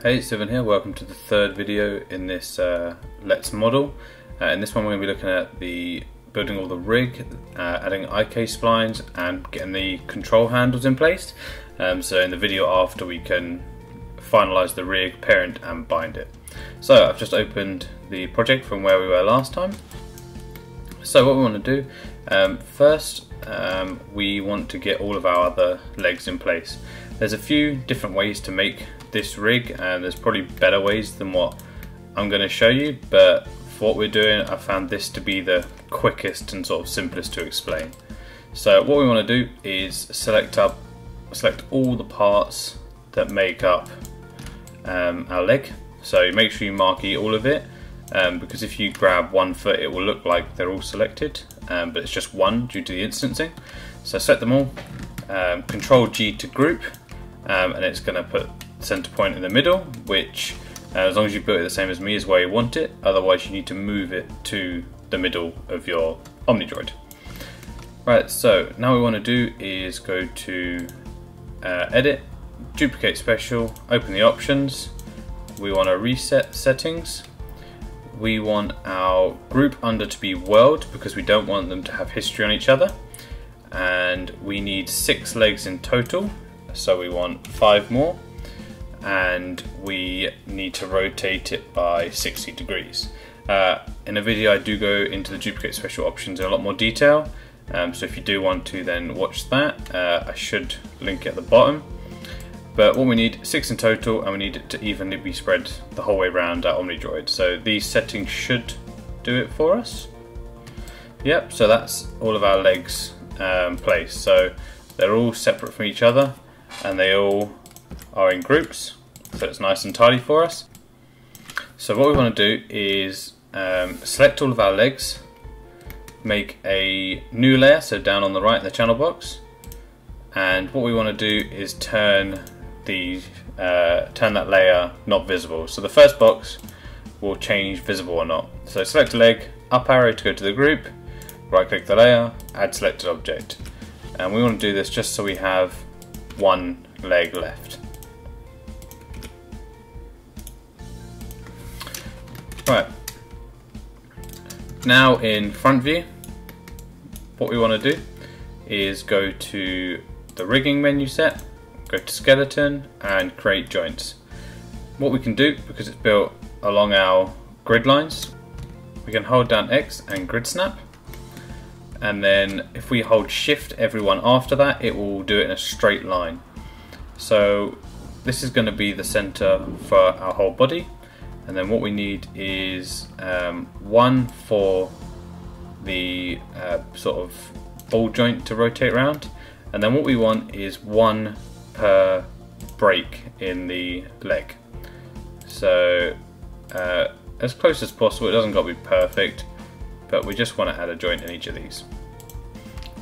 Hey, it's Sylvain here, welcome to the third video in this Let's Model. In this one we're going to be looking at building all the rig, adding IK splines and getting the control handles in place. So in the video after we can finalise the rig, parent and bind it. So I've just opened the project from where we were last time. So what we want to do, first we want to get all of our other legs in place. There's a few different ways to make this rig, and there's probably better ways than what I'm going to show you, but for what we're doing I found this to be the quickest and sort of simplest to explain. So what we want to do is select all the parts that make up our leg. So make sure you marquee all of it, because if you grab one foot it will look like they're all selected, but it's just one due to the instancing. So select them all, Control G to group, and it's going to put center point in the middle, which as long as you built it the same as me is where you want it, otherwise you need to move it to the middle of your Omnidroid. Right, so now we want to do is go to edit, duplicate special, open the options, we want to reset settings, we want our group under to be world because we don't want them to have history on each other, and we need 6 legs in total, so we want 5 more, and we need to rotate it by 60 degrees. In a video I do go into the duplicate special options in a lot more detail, so if you do want to then watch that. I should link it at the bottom. But what we need, 6 in total, and we need it to evenly be spread the whole way around our Omnidroid. So these settings should do it for us. Yep, so that's all of our legs placed. So they're all separate from each other and they all are in groups, so it's nice and tidy for us. So what we want to do is select all of our legs, make a new layer, so down on the right in the channel box, and what we want to do is turn that layer not visible. So the first box will change visible or not. So select a leg, up arrow to go to the group, right click the layer, add selected object, and we want to do this just so we have one leg left. Right, now in front view what we want to do is go to the rigging menu set, go to skeleton and create joints. What we can do, because it's built along our grid lines, we can hold down X and grid snap, and then if we hold shift everyone after that it will do it in a straight line. So this is going to be the center for our whole body. And then what we need is one for the sort of ball joint to rotate around, and then what we want is one per break in the leg. So as close as possible, it doesn't got to be perfect, but we just want to add a joint in each of these.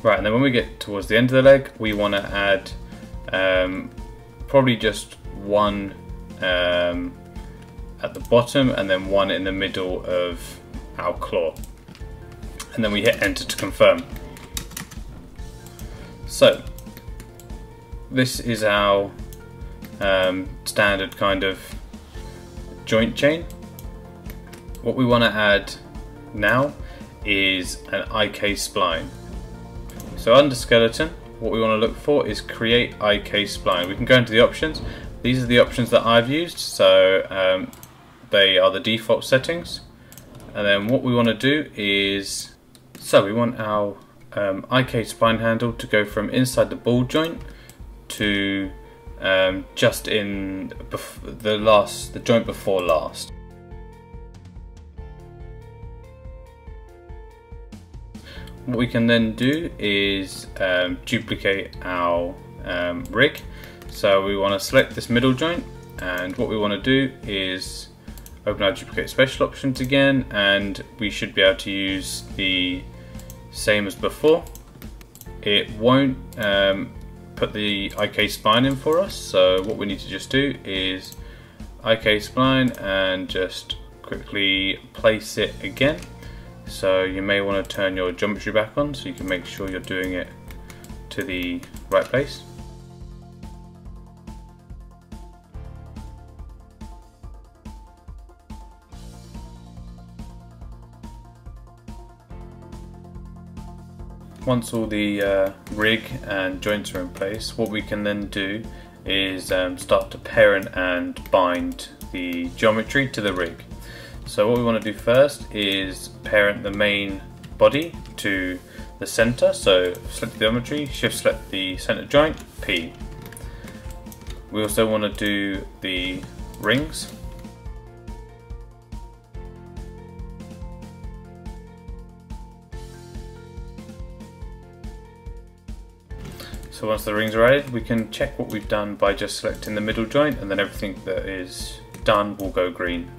Right, and then when we get towards the end of the leg, we want to add probably just one at the bottom and then one in the middle of our claw, and then we hit enter to confirm. So this is our standard kind of joint chain. What we want to add now is an IK spline. So under skeleton what we want to look for is create IK spline. We can go into the options. These are the options that I've used, so they are the default settings, and then what we want to do is, so we want our IK spline handle to go from inside the ball joint to just in the joint before last. What we can then do is duplicate our rig, so we want to select this middle joint, and what we want to do is open our duplicate special options again, and we should be able to use the same as before. It won't put the IK spline in for us, so what we need to just do is IK spline and just quickly place it again. So you may want to turn your geometry back on so you can make sure you're doing it to the right place. once all the rig and joints are in place, what we can then do is start to parent and bind the geometry to the rig. So what we want to do first is parent the main body to the center, so select the geometry, shift select the center joint, P. We also want to do the rings. So once the rings are added, we can check what we've done by just selecting the middle joint, and then everything that is done will go green.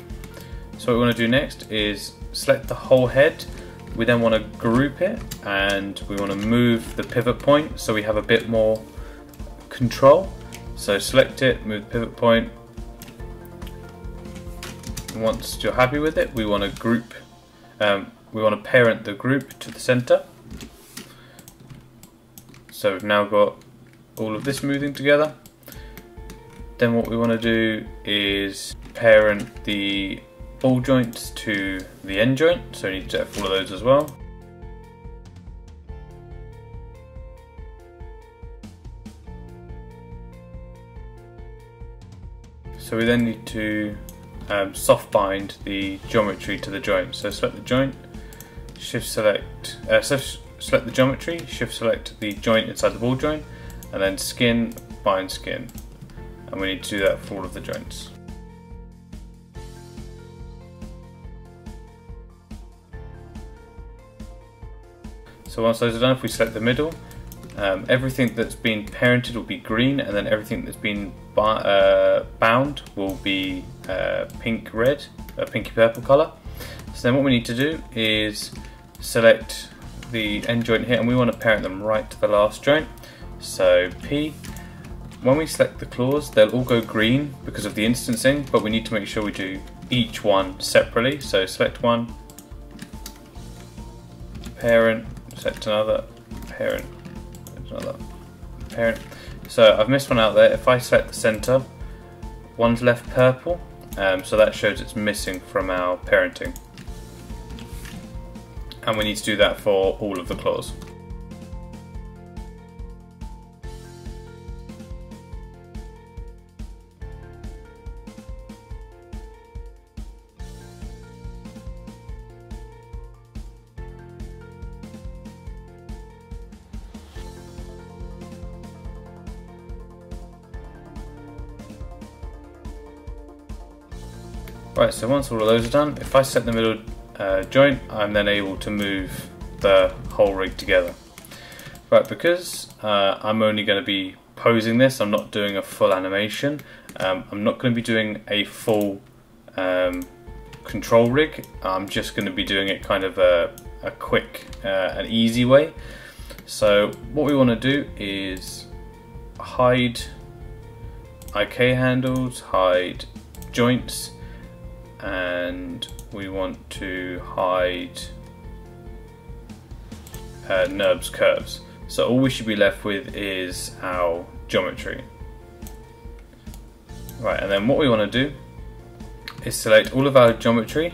So what we want to do next is select the whole head. We then want to group it, and we want to move the pivot point so we have a bit more control. So select it, move the pivot point. Once you're happy with it, we want to group. We want to parent the group to the center. So we've now got all of this moving together. Then what we want to do is parent the ball joints to the end joint, so we need to check all of those as well. So we then need to soft bind the geometry to the joint. So select the joint, shift select, select the geometry, shift select the joint inside the ball joint, and then skin, bind skin. And we need to do that for all of the joints. So once those are done, if we select the middle, everything that's been parented will be green, and then everything that's been bound will be pink-red, a pinky-purple colour. So then what we need to do is select the end joint here, and we want to parent them right to the last joint, so P. When we select the claws, they'll all go green because of the instancing, but we need to make sure we do each one separately, so select one, parent, select another, parent, another, parent. So I've missed one out there. If I select the center, one's left purple, so that shows it's missing from our parenting. And we need to do that for all of the claws. Right, so once all of those are done, if I set the middle joint, I'm then able to move the whole rig together. Right, because I'm only going to be posing this, I'm not doing a full animation, I'm not going to be doing a full control rig, I'm just going to be doing it kind of a quick and easy way. So what we want to do is hide IK handles, hide joints, and we want to hide NURBS curves. So all we should be left with is our geometry. Right, and then what we want to do is select all of our geometry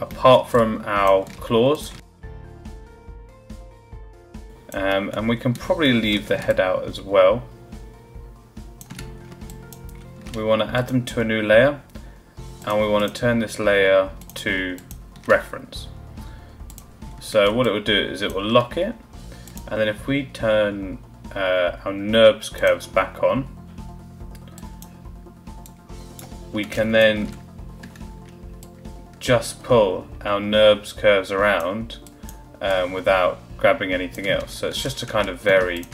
apart from our claws, and we can probably leave the head out as well. We want to add them to a new layer, and we want to turn this layer to reference. So what it will do is it will lock it, and then if we turn our NURBS curves back on, we can then just pull our NURBS curves around without grabbing anything else. So it's just a kind of very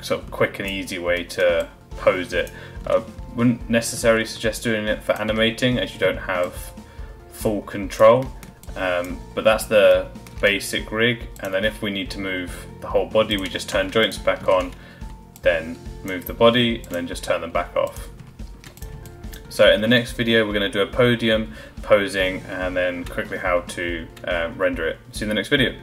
sort of quick and easy way to pose it. I wouldn't necessarily suggest doing it for animating, as you don't have full control, but that's the basic rig. And then if we need to move the whole body, we just turn joints back on, then move the body, and then just turn them back off. So in the next video we're going to do a podium, posing, and then quickly how to render it. See you in the next video.